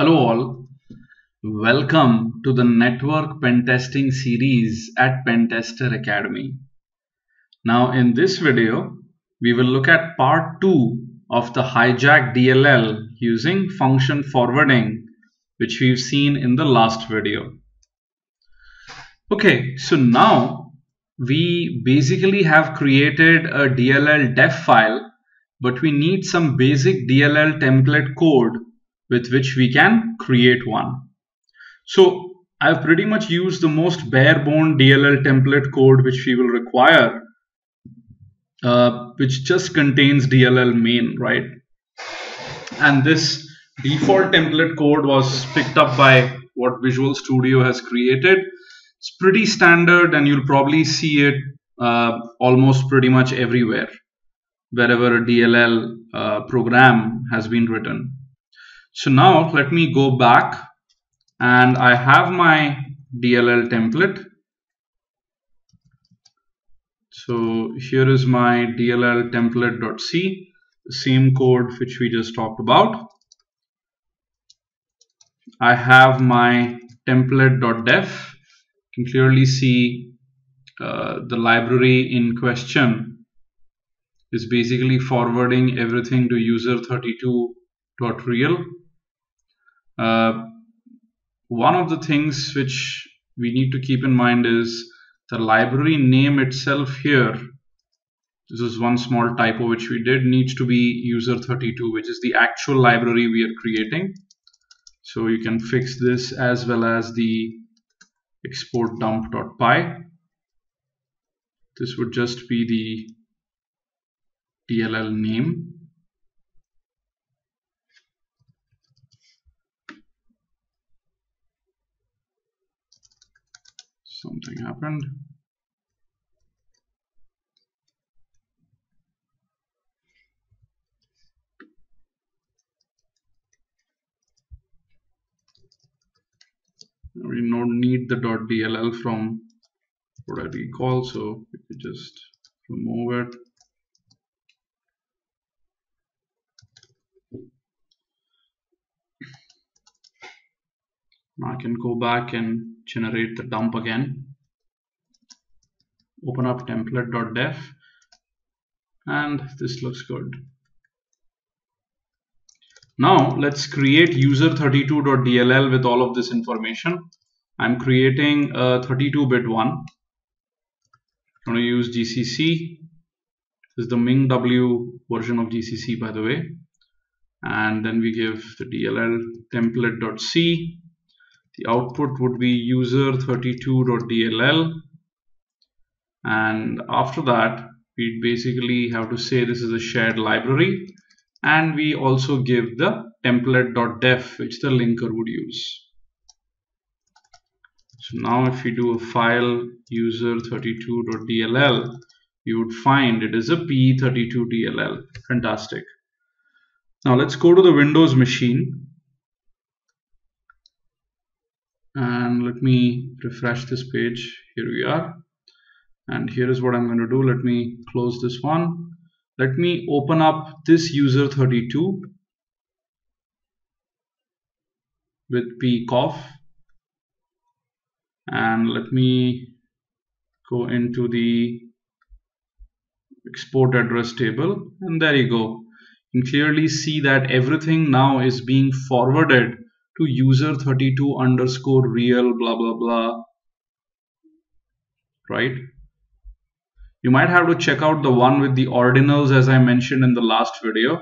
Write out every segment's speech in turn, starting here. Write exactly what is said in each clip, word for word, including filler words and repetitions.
Hello all, welcome to the network pentesting series at Pentester Academy. Now in this video, we will look at part two of the hijack D L L using function forwarding, which we've seen in the last video. Okay, so now we basically have created a D L L def file, but we need some basic D L L template code with which we can create one. So I've pretty much used the most bare-bone D L L template code which we will require, uh, which just contains D L L main, right? And this default template code was picked up by what Visual Studio has created. It's pretty standard and you'll probably see it uh, almost pretty much everywhere, wherever a D L L uh, program has been written. So now let me go back and I have my D L L template. So here is my D L L template.c, the same code which we just talked about. I have my template.def. You can clearly see uh, the library in question is basically forwarding everything to user thirty-two dot real. Uh, one of the things which we need to keep in mind is the library name itself here. This is one small typo which we did, needs to be user thirty-two, which is the actual library we are creating. So you can fix this as well as the export dump.py. This would just be the D L L name. Something happened. We don't need the .dll from what I recall, so we could just remove it. Now I can go back and generate the dump again. Open up template.def and this looks good. Now let's create user thirty-two dot d l l with all of this information. I'm creating a thirty-two bit one. I'm going to use G C C. This is the MingW version of G C C, by the way. And then we give the D L L template.c. The output would be user thirty-two dot d l l, and after that we basically have to say this is a shared library, and we also give the template.def which the linker would use. So now if we do a file user thirty-two dot d l l, you would find it is a P E thirty-two D L L. Fantastic. Now let's go to the Windows machine. And let me refresh this page. Here we are. And here is what I'm going to do. Let me close this one. Let me open up this user thirty-two with PCoff. And let me go into the export address table. And there you go. You can clearly see that everything now is being forwarded to user thirty-two underscore real blah blah blah, right? You might have to check out the one with the ordinals as I mentioned in the last video.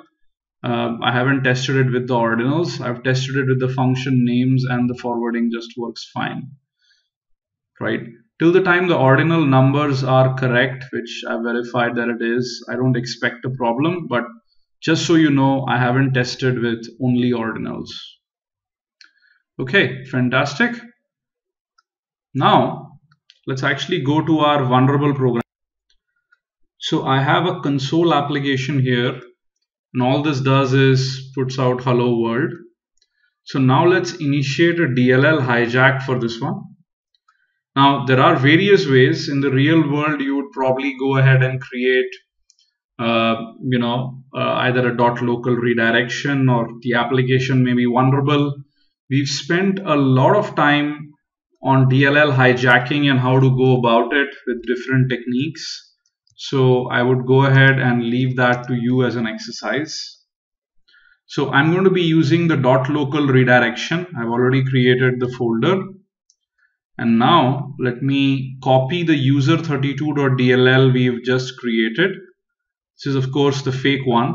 Uh, I haven't tested it with the ordinals. I've tested it with the function names and the forwarding just works fine, right? Till the time the ordinal numbers are correct, which I verified that it is, I don't expect a problem, but just so you know, I haven't tested with only ordinals. Okay, fantastic. Now let's actually go to our vulnerable program. So I have a console application here, and all this does is puts out hello world. So now let's initiate a D L L hijack for this one. Now there are various ways. In the real world you would probably go ahead and create uh, you know uh, either a dot local redirection, or the application may be vulnerable. We've spent a lot of time on D L L hijacking and how to go about it with different techniques. So I would go ahead and leave that to you as an exercise. So I'm going to be using the dot local redirection. I've already created the folder. And now let me copy the user thirty-two dot D L L we've just created. This is of course the fake one,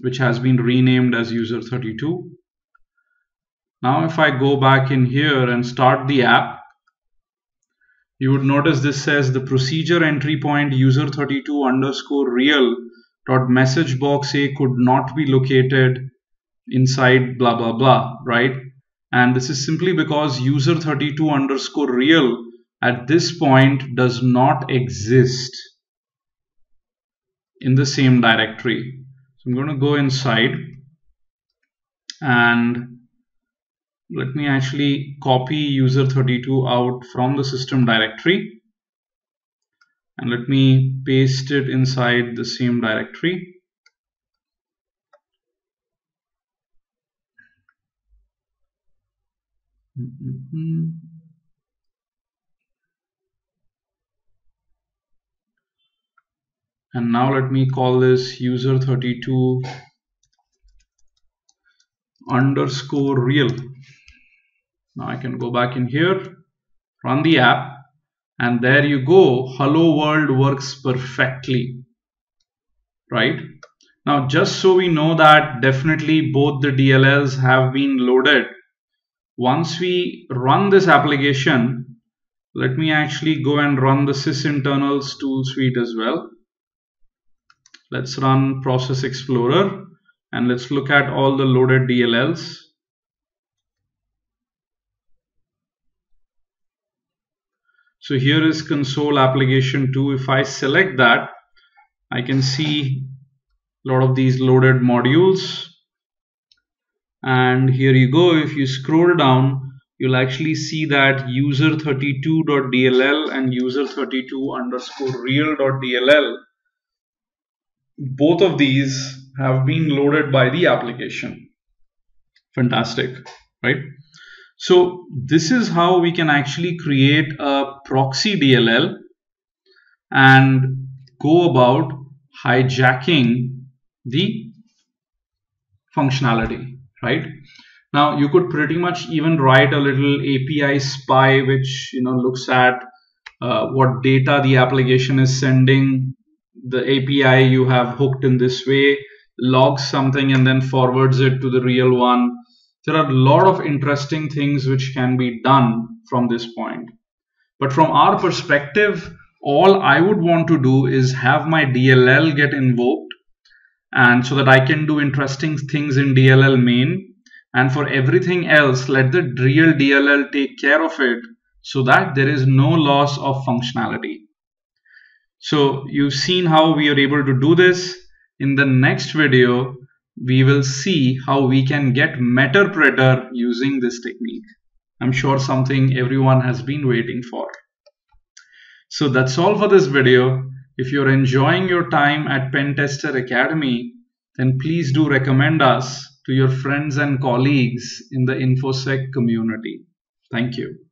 which has been renamed as user thirty-two. Now if I go back in here and start the app, you would notice this says the procedure entry point user thirty-two underscore real dot message box A could not be located inside blah blah blah, right? And this is simply because user thirty-two underscore real at this point does not exist in the same directory. So I'm going to go inside and let me actually copy user thirty-two out from the system directory and let me paste it inside the same directory. Mm-hmm. And now let me call this user thirty-two underscore real. Now I can go back in here, run the app, and there you go. Hello world works perfectly, right? Now just so we know that definitely both the D L Ls have been loaded. Once we run this application, let me actually go and run the Sysinternals tool suite as well. Let's run Process Explorer and let's look at all the loaded D L Ls. So here is console application two. If I select that, I can see a lot of these loaded modules. And here you go, if you scroll down, you'll actually see that user thirty-two dot D L L and user thirty-two underscore real dot D L L. Both of these have been loaded by the application. Fantastic, right? So this is how we can actually create a proxy D L L and go about hijacking the functionality. Right now you could pretty much even write a little A P I spy which you know looks at uh, what data the application is sending, the A P I you have hooked in this way, logs something and then forwards it to the real one. There are a lot of interesting things which can be done from this point. But from our perspective, all I would want to do is have my D L L get invoked, and so that I can do interesting things in D L L main, and for everything else let the real D L L take care of it so that there is no loss of functionality. So you've seen how we are able to do this. In the next video we will see how we can get Meterpreter using this technique. I'm sure something everyone has been waiting for. So that's all for this video. If you're enjoying your time at Pentester Academy, then please do recommend us to your friends and colleagues in the InfoSec community. Thank you.